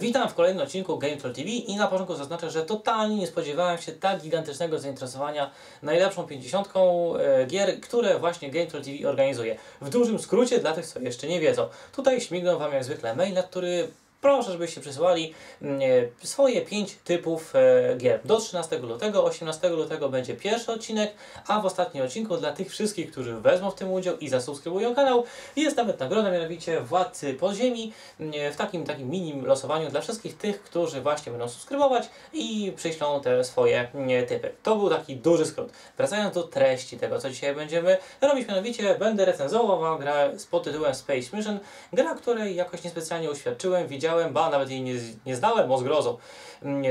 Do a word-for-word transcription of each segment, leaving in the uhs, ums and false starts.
Witam w kolejnym odcinku Game Troll T V i na początku zaznaczę, że totalnie nie spodziewałem się tak gigantycznego zainteresowania najlepszą pięćdziesiątką gier, które właśnie Game Troll T V organizuje. W dużym skrócie dla tych, co jeszcze nie wiedzą. Tutaj śmigną Wam jak zwykle maila, który... Proszę, żebyście przesyłali swoje pięć typów gier. Do trzynastego lutego, osiemnastego lutego będzie pierwszy odcinek, a w ostatnim odcinku dla tych wszystkich, którzy wezmą w tym udział i zasubskrybują kanał, jest nawet nagroda, mianowicie Władcy Podziemi, w takim takim mini losowaniu dla wszystkich tych, którzy właśnie będą subskrybować i przyślą te swoje typy. To był taki duży skrót. Wracając do treści tego, co dzisiaj będziemy robić, mianowicie będę recenzował grę pod tytułem Space Mission, gra, której jakoś niespecjalnie uświadczyłem, widziałem ba, nawet jej nie, nie znałem, o zgrozo.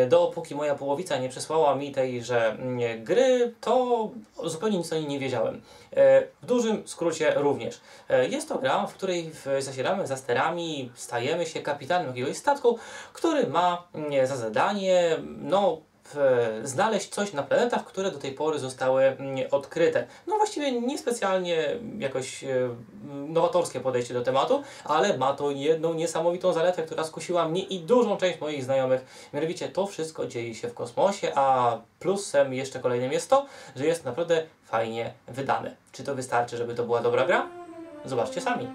Dopóki moja połowica nie przesłała mi tejże gry, to zupełnie nic o niej nie wiedziałem. W dużym skrócie również. Jest to gra, w której zasiadamy za sterami, stajemy się kapitanem jakiegoś statku, który ma za zadanie, no... znaleźć coś na planetach, które do tej pory zostały odkryte. No właściwie niespecjalnie jakoś nowatorskie podejście do tematu, ale ma to jedną niesamowitą zaletę, która skusiła mnie i dużą część moich znajomych. Mianowicie to wszystko dzieje się w kosmosie, a plusem jeszcze kolejnym jest to, że jest naprawdę fajnie wydane. Czy to wystarczy, żeby to była dobra gra? Zobaczcie sami.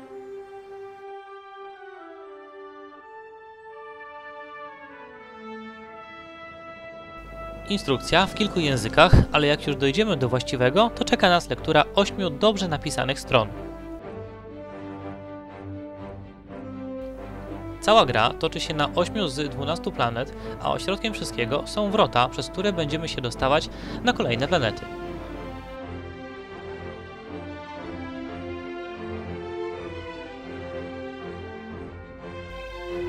Instrukcja w kilku językach, ale jak już dojdziemy do właściwego, to czeka nas lektura ośmiu dobrze napisanych stron. Cała gra toczy się na ośmiu z dwunastu planet, a ośrodkiem wszystkiego są wrota, przez które będziemy się dostawać na kolejne planety.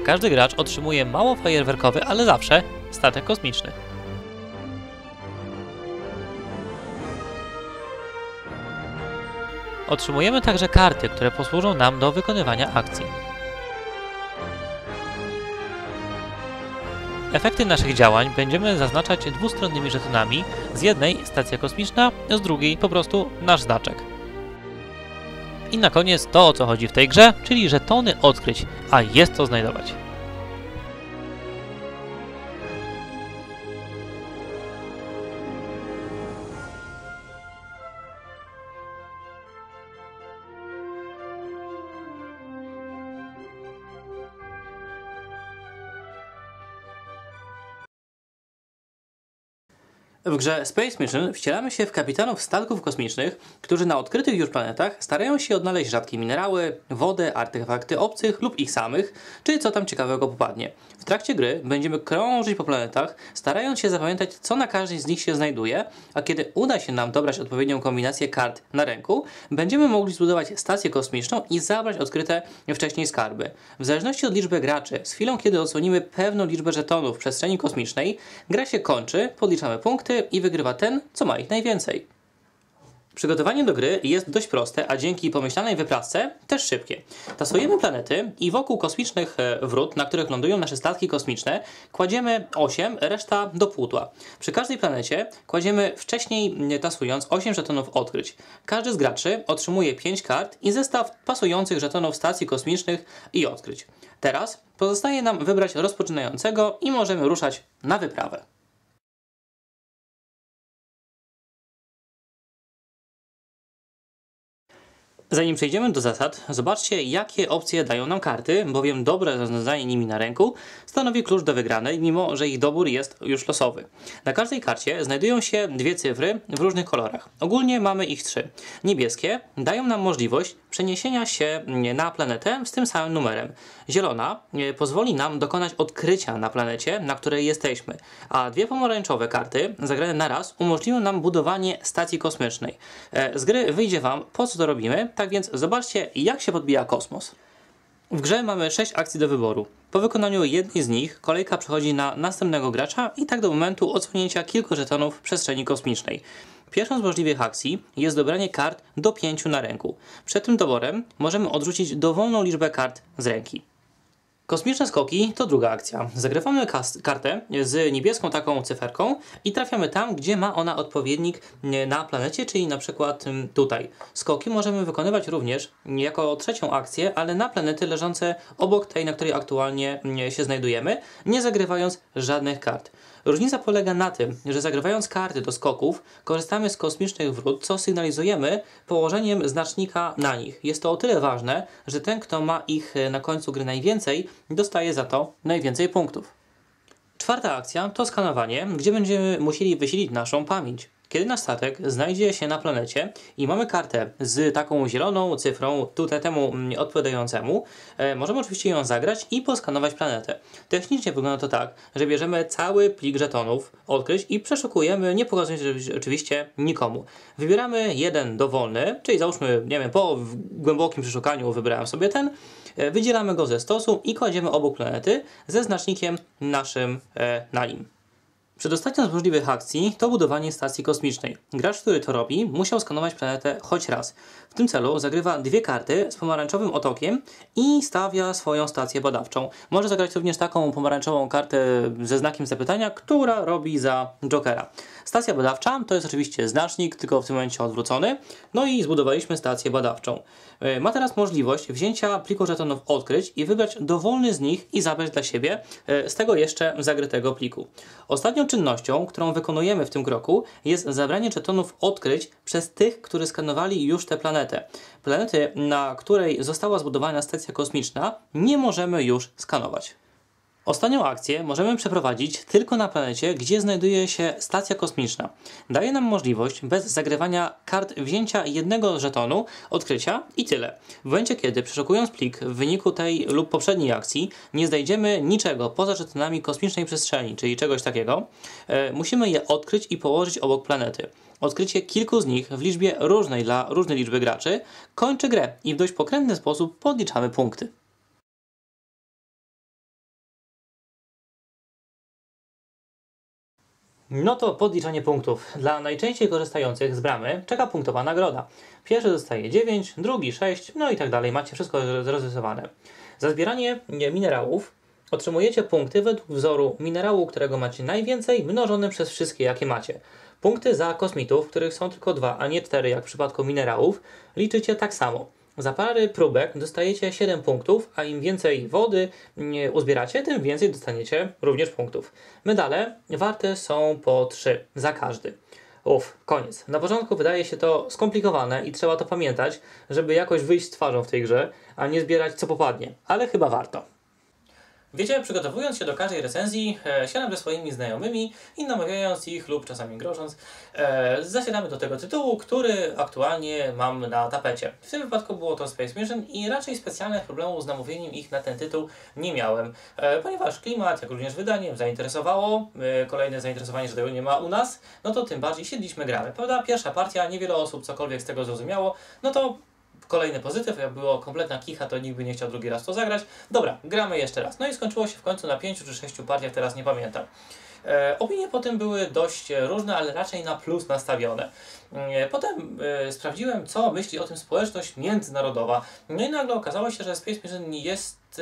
Każdy gracz otrzymuje mało fajerwerkowy, ale zawsze statek kosmiczny. Otrzymujemy także karty, które posłużą nam do wykonywania akcji. Efekty naszych działań będziemy zaznaczać dwustronnymi żetonami, z jednej stacja kosmiczna, z drugiej po prostu nasz znaczek. I na koniec to, o co chodzi w tej grze, czyli żetony odkryć, a jest co znajdować. W grze Space Mission wcielamy się w kapitanów statków kosmicznych, którzy na odkrytych już planetach starają się odnaleźć rzadkie minerały, wodę, artefakty obcych lub ich samych, czy co tam ciekawego popadnie. W trakcie gry będziemy krążyć po planetach, starając się zapamiętać, co na każdej z nich się znajduje, a kiedy uda się nam dobrać odpowiednią kombinację kart na ręku, będziemy mogli zbudować stację kosmiczną i zabrać odkryte wcześniej skarby. W zależności od liczby graczy, z chwilą kiedy odsłonimy pewną liczbę żetonów w przestrzeni kosmicznej, gra się kończy, podliczamy punkty i wygrywa ten, co ma ich najwięcej. Przygotowanie do gry jest dość proste, a dzięki pomyślanej wyprawce też szybkie. Tasujemy planety i wokół kosmicznych wrót, na których lądują nasze statki kosmiczne, kładziemy osiem, reszta do pudła. Przy każdej planecie kładziemy wcześniej tasując osiem żetonów odkryć. Każdy z graczy otrzymuje pięć kart i zestaw pasujących żetonów stacji kosmicznych i odkryć. Teraz pozostaje nam wybrać rozpoczynającego i możemy ruszać na wyprawę. Zanim przejdziemy do zasad, zobaczcie, jakie opcje dają nam karty, bowiem dobre rozwiązanie nimi na ręku stanowi klucz do wygranej, mimo że ich dobór jest już losowy. Na każdej karcie znajdują się dwie cyfry w różnych kolorach. Ogólnie mamy ich trzy. Niebieskie dają nam możliwość przeniesienia się na planetę z tym samym numerem. Zielona pozwoli nam dokonać odkrycia na planecie, na której jesteśmy, a dwie pomarańczowe karty zagrane na raz umożliwią nam budowanie stacji kosmicznej. Z gry wyjdzie Wam, po co to robimy, tak więc zobaczcie, jak się podbija kosmos. W grze mamy sześć akcji do wyboru. Po wykonaniu jednej z nich kolejka przechodzi na następnego gracza i tak do momentu odsunięcia kilku żetonów w przestrzeni kosmicznej. Pierwszą z możliwych akcji jest dobranie kart do pięciu na ręku. Przed tym doborem możemy odrzucić dowolną liczbę kart z ręki. Kosmiczne skoki to druga akcja. Zagrywamy kartę z niebieską taką cyferką i trafiamy tam, gdzie ma ona odpowiednik na planecie, czyli na przykład tutaj. Skoki możemy wykonywać również jako trzecią akcję, ale na planety leżące obok tej, na której aktualnie się znajdujemy, nie zagrywając żadnych kart. Różnica polega na tym, że zagrywając karty do skoków, korzystamy z kosmicznych wrót, co sygnalizujemy położeniem znacznika na nich. Jest to o tyle ważne, że ten, kto ma ich na końcu gry najwięcej, dostaje za to najwięcej punktów. Czwarta akcja to skanowanie, gdzie będziemy musieli wysilić naszą pamięć. Kiedy nasz statek znajdzie się na planecie i mamy kartę z taką zieloną cyfrą tutaj temu odpowiadającemu, e, możemy oczywiście ją zagrać i poskanować planetę. Technicznie wygląda to tak, że bierzemy cały plik żetonów odkryć i przeszukujemy, nie pokazując oczywiście nikomu. Wybieramy jeden dowolny, czyli załóżmy, nie wiem, po głębokim przeszukaniu wybrałem sobie ten, e, wydzielamy go ze stosu i kładziemy obok planety ze znacznikiem naszym e, na nim. Przedostatnią z możliwych akcji to budowanie stacji kosmicznej. Gracz, który to robi, musiał skanować planetę choć raz. W tym celu zagrywa dwie karty z pomarańczowym otokiem i stawia swoją stację badawczą. Może zagrać również taką pomarańczową kartę ze znakiem zapytania, która robi za Jokera. Stacja badawcza to jest oczywiście znacznik, tylko w tym momencie odwrócony. No i zbudowaliśmy stację badawczą. Ma teraz możliwość wzięcia pliku żetonów odkryć i wybrać dowolny z nich i zabrać dla siebie z tego jeszcze zagrytego pliku. Ostatnią czynnością, którą wykonujemy w tym kroku, jest zabranie żetonów odkryć przez tych, którzy skanowali już tę planetę. Planety, na której została zbudowana stacja kosmiczna, nie możemy już skanować. Ostatnią akcję możemy przeprowadzić tylko na planecie, gdzie znajduje się stacja kosmiczna. Daje nam możliwość bez zagrywania kart wzięcia jednego żetonu, odkrycia i tyle. W momencie, kiedy przeszukując plik w wyniku tej lub poprzedniej akcji nie znajdziemy niczego poza żetonami kosmicznej przestrzeni, czyli czegoś takiego, e, musimy je odkryć i położyć obok planety. Odkrycie kilku z nich w liczbie różnej dla różnej liczby graczy kończy grę i w dość pokrętny sposób podliczamy punkty. No to podliczanie punktów. Dla najczęściej korzystających z bramy czeka punktowa nagroda. Pierwszy dostaje dziewięć, drugi sześć, no i tak dalej. Macie wszystko rozrysowane. Za zbieranie minerałów otrzymujecie punkty według wzoru minerału, którego macie najwięcej, mnożone przez wszystkie, jakie macie. Punkty za kosmitów, których są tylko dwa, a nie cztery, jak w przypadku minerałów, liczycie tak samo. Za parę próbek dostajecie siedem punktów, a im więcej wody uzbieracie, tym więcej dostaniecie również punktów. Medale warte są po trzy za każdy. Uff, koniec. Na początku wydaje się to skomplikowane i trzeba to pamiętać, żeby jakoś wyjść z twarzą w tej grze, a nie zbierać co popadnie, ale chyba warto. Wiecie, przygotowując się do każdej recenzji, e, siadam ze swoimi znajomymi i namawiając ich lub czasami grożąc, e, zasiadamy do tego tytułu, który aktualnie mam na tapecie. W tym wypadku było to Space Mission i raczej specjalnych problemów z namówieniem ich na ten tytuł nie miałem, e, ponieważ klimat, jak również wydanie zainteresowało, e, kolejne zainteresowanie, że tego nie ma u nas, no to tym bardziej siedliśmy, gramy, prawda? Pierwsza partia, niewiele osób cokolwiek z tego zrozumiało, no to kolejny pozytyw, jak było kompletna kicha, to nikt by nie chciał drugi raz to zagrać. Dobra, gramy jeszcze raz. No i skończyło się w końcu na pięciu czy sześciu partiach, teraz nie pamiętam. E, opinie potem były dość różne, ale raczej na plus nastawione. E, potem e, sprawdziłem, co myśli o tym społeczność międzynarodowa. No i nagle okazało się, że Space Mission jest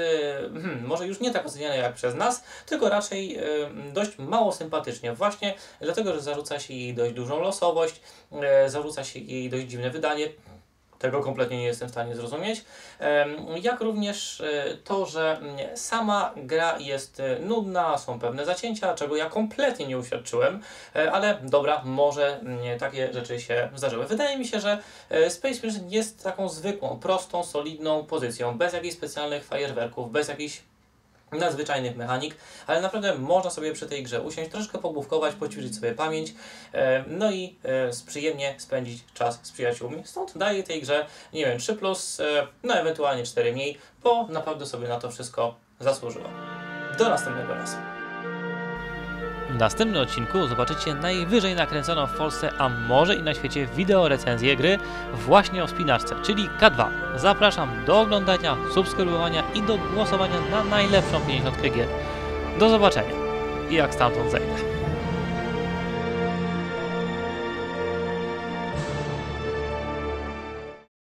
Hmm, może już nie tak oceniane jak przez nas, tylko raczej hmm, dość mało sympatycznie. Właśnie dlatego, że zarzuca się jej dość dużą losowość, e, zarzuca się jej dość dziwne wydanie. Tego kompletnie nie jestem w stanie zrozumieć. Jak również to, że sama gra jest nudna, są pewne zacięcia, czego ja kompletnie nie uświadczyłem, ale dobra, może takie rzeczy się zdarzyły. Wydaje mi się, że Space Mission jest taką zwykłą, prostą, solidną pozycją, bez jakichś specjalnych fajerwerków, bez jakichś nadzwyczajnych mechanik, ale naprawdę można sobie przy tej grze usiąść, troszkę pogłówkować, poćwiczyć sobie pamięć, no i przyjemnie spędzić czas z przyjaciółmi. Stąd daję tej grze, nie wiem, trzy plus, no ewentualnie cztery mniej, bo naprawdę sobie na to wszystko zasłużyło. Do następnego razu. W następnym odcinku zobaczycie najwyżej nakręconą w Polsce, a może i na świecie wideo recenzję gry właśnie o wspinaczce, czyli K dwa. Zapraszam do oglądania, subskrybowania i do głosowania na najlepszą pięćdziesiątkę gier. Do zobaczenia i jak stamtąd zejdę.